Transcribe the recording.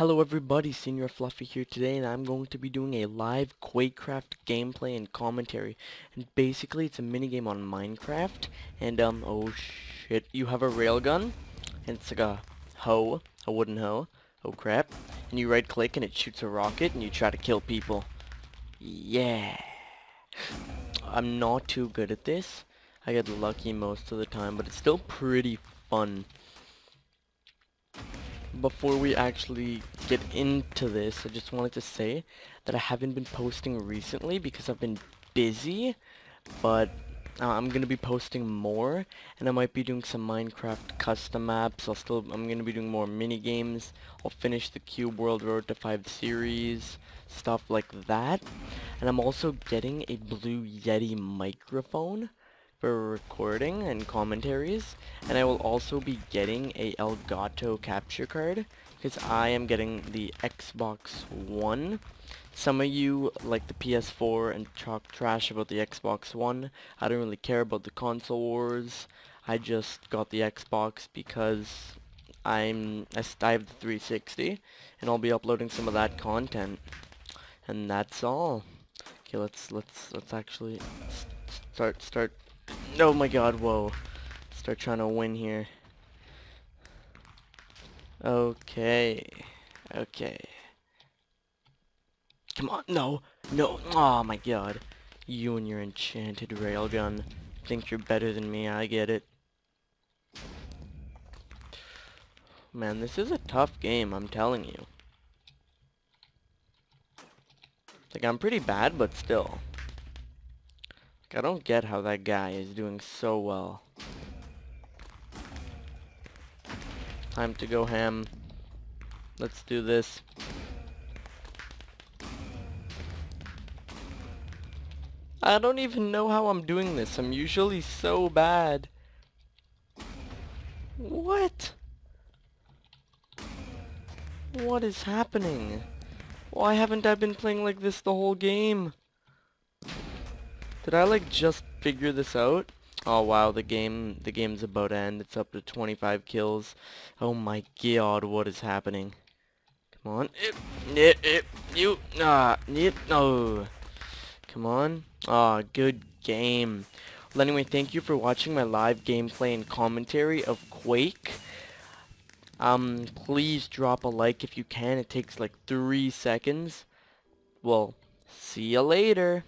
Hello everybody, Senior Fluffy here today, and I'm going to be doing a live QuakeCraft gameplay and commentary. And basically it's a minigame on Minecraft, and oh shit, you have a railgun, and it's like a hoe, a wooden hoe, oh crap, and you right click and it shoots a rocket and you try to kill people. Yeah. I'm not too good at this, I get lucky most of the time, but it's still pretty fun. Before we actually get into this, I just wanted to say that I haven't been posting recently because I've been busy, but I'm going to be posting more, and I might be doing some Minecraft custom maps. I'm going to be doing more mini games. I'll finish the Cube World Road to 5 series, stuff like that. And I'm also getting a Blue Yeti microphone for recording and commentaries, and I will also be getting a Elgato capture card because I am getting the Xbox One. Some of you like the PS4 and talk trash about the Xbox One. I don't really care about the console wars. I just got the Xbox because I have the 360, and I'll be uploading some of that content. And that's all. Okay, let's actually start. Oh my god, whoa. Start trying to win here. Okay. Come on, no. Oh my god. You and your enchanted railgun. Think you're better than me, I get it. Man, this is a tough game, I'm telling you. Like, I'm pretty bad, but still. I don't get how that guy is doing so well. Time to go ham. Let's do this. I don't even know how I'm doing this. I'm usually so bad. What? What is happening? Why haven't I been playing like this the whole game? Did I like just figure this out? Oh wow, the game's about to end. It's up to 25 kills. Oh my god, what is happening? Come on. No. Come on. Ah, good game. Well, anyway, thank you for watching my live gameplay and commentary of Quake. Please drop a like if you can. It takes like 3 seconds. Well, see you later.